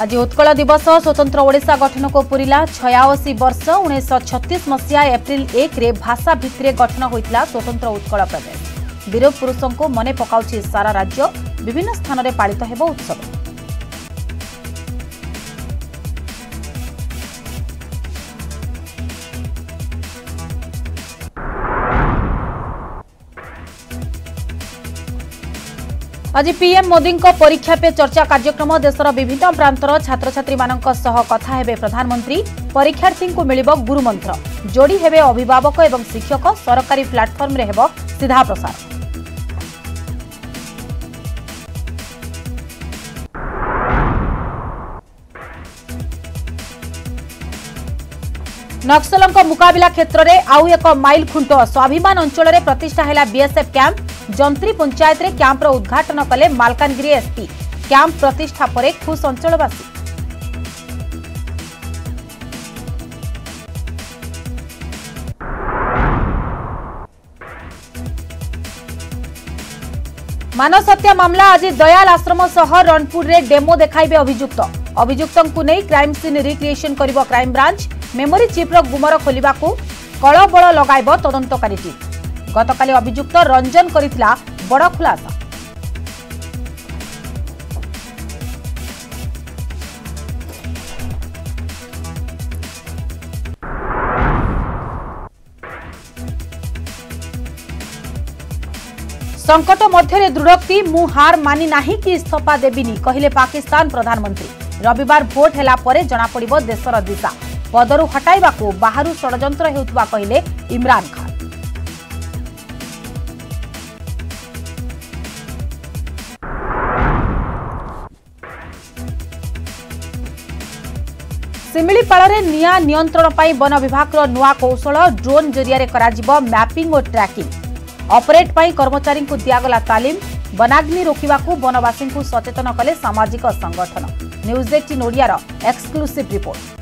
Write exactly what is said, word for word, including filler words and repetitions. आज उत्कल दिवस स्वतंत्र ओडिशा गठन को पूरा छयाशी वर्ष उन्नीस छत्तीस मसीहा एप्रिल एक रे भाषा भित्तिरे गठन होता स्वतंत्र उत्कल प्रदेश वीर पुरुषों को मने पकाउछि सारा राज्य विभिन्न स्थान में पालित हेबो उत्सव। आज पीएम मोदी परीक्षा पे चर्चा कार्यक्रम देशर विभिन्न प्रांतर छात्र छात्री सह कथा हेबे प्रधानमंत्री। परीक्षार्थी को मिलिबो गुरुमंत्र जोड़ी हेबे अभिभावक एवं शिक्षक। सरकारी प्लेटफॉर्म रे हेबो सीधा प्रसार। नक्सलंक मुकाबला क्षेत्र में आउ एक माइल खुंट। स्वाभिमान अंचल में प्रतिष्ठा हैला बीएसएफ कैंप। जंत्री पंचायत रे कैंपर उद्घाटन कले मालकानगिरी एसपी। कैंप प्रतिष्ठा परे खुश अंचलवासी। मानव हत्या मामला आज दयाल आश्रम सह रणपुर रे डेमो देखाइबे अभियुक्त। अभियुक्तंकु नै क्राइम सीन रिक्रिएशन करिबो क्राइम ब्रांच। मेमोरी चिप रो गुमर खोलिबाकू कळबळ लगाइबो तदंतकारी टीम। गतकाली अभियुक्त रंजन करितला बड़ खुलासा। संकट मध्य दृढ़ोक्ति मु हार मानि नाही कि इस्तीफा देबिनी कहिले पाकिस्तान प्रधानमंत्री। रविवार भोट हेला परे जना पड़िबो देशर दिशा। पदरू हटाइबाकू बाहरु षडयंत्र हेउतबा कहिले इमरान खान। सिमिलीपाल में निया नियंत्रण पर वन विभाग नुआ कौशल। ड्रोन जरिया कराजिबो मैपिंग और ट्रैकिंग। ऑपरेट पर कर्मचारी को दियागला तालीम। वनाग्नि रोकने को वनवासी को सचेतन कले सामाजिक संगठन। न्यूज अठारह ओडिया एक्सक्लूसिव रिपोर्ट।